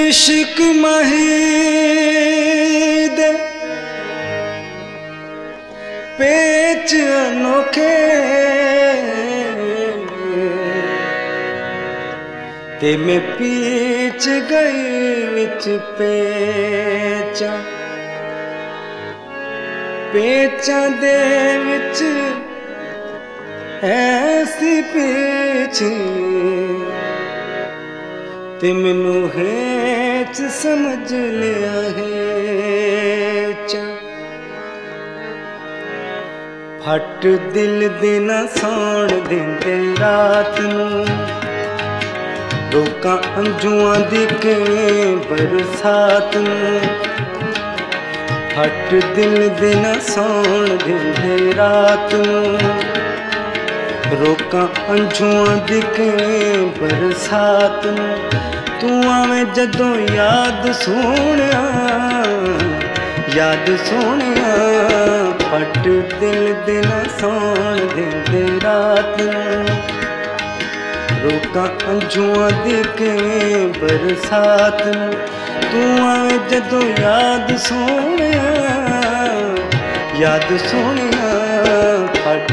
इश्क महीद पेच अनोखे ते में पीच गई विच पेचा पेचा दे विच ऐसी पेच ते मैनू हेच समझ लिया हेच। फट दिल दे ना सौण देंदे रात नूं लोकां अंजुआं दी किवें बरसात नूं। फट दिल दे ना सौण देंदे रात नूं रोका अंजुआ दिखे बरसात में तू आवे जदों याद सोनिया फट दिल दे ना सौण देंदे रात में रोका अंजुआ दिखे बरसात में तू आवे जदों याद सोनिया फट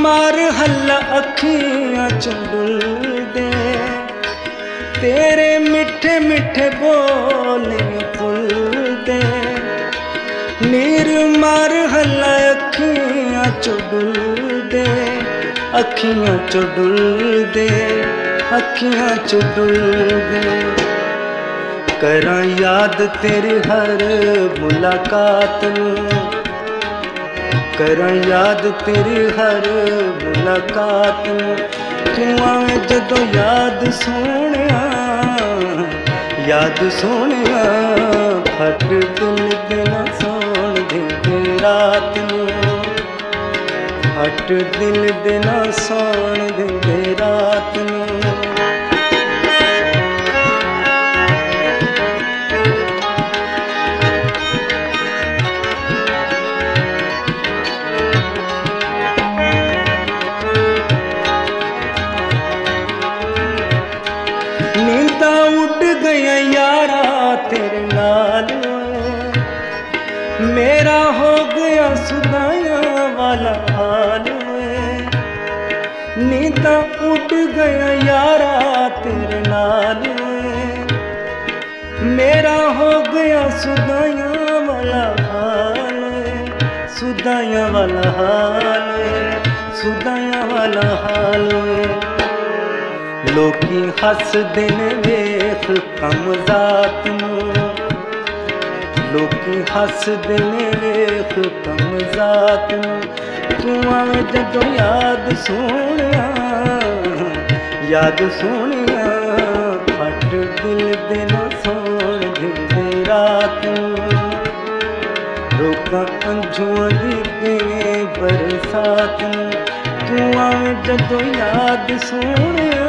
मार हल्ला अखियां चुंबल दे तेरे मिठे मिठे बोले फुल दे नीर मार हल्ला अखियां चुंबल दे अखियां चुंबल दे करां याद तेरी हर मुलाकात नूं करां याद तेरी हर मुलाकात तू आवे जदों याद सोनिया फट दिल दे ना सौण देंदे रात नूं फट दिल दे ना सौण देंदे रात नूं। नींदा उड़ गया यारा तेरे नाल मेरा हो गया सुनाया वाला हाल नींदा उड़ गया यारा तेरे नाल मेरा हो गया सुदाया वाला हाल लोकी हसदे ने वेख कम जात नूं लोकी हसदे ने वेख कम जात नूं तू आवे जदों याद सोनिया फट दिल दे ना सौण देंदे रात नूं रोकां अंजुआं दी किवें बरसात नूं तू आवे जदों याद सोनिया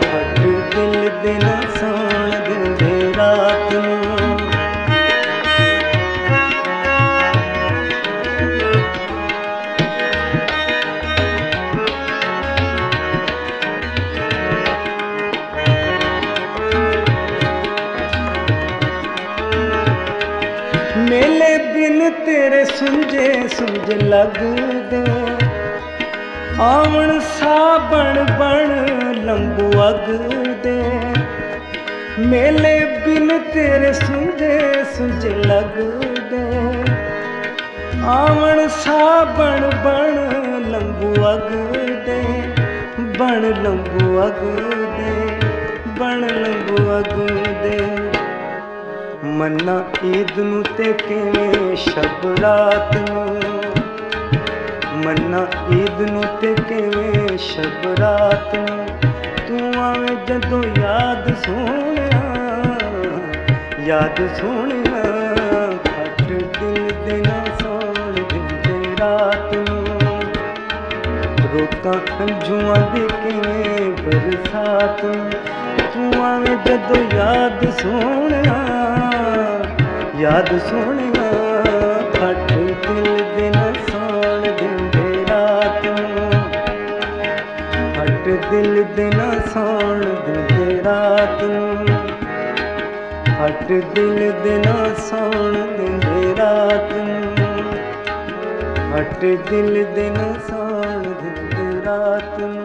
फट दिल दे ना सौण देंदे रात नूं। मेले बिन तेरे सुंझे सुंझ लगदे आवन साबण बण लंबू अग दे मेले बिन तेरे सुंझे सुंझ लग दे आवन साबण बण लंबू अग दे बण लंबू अग दे बण लंबू अग दे मन्ना ईद नूं ते किवें शब रात नूं मन्ना ईद नूं ते किवें शब रात नूं तू आवे जदों याद सोहणिया फट दिल दे ना सौण देंदे रात नूं रोकां हंझूआं दी किवें बरसात तूं आवें जदों याद सोहणिया फट दिल दे ना सौण देंदे रात नूं फट दिल दे ना सौण देंदे रात नूं फट दिल दे ना सौण देंदे रात नूं फट दिल दे ना सौण देंदे रात नूं।